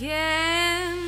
again.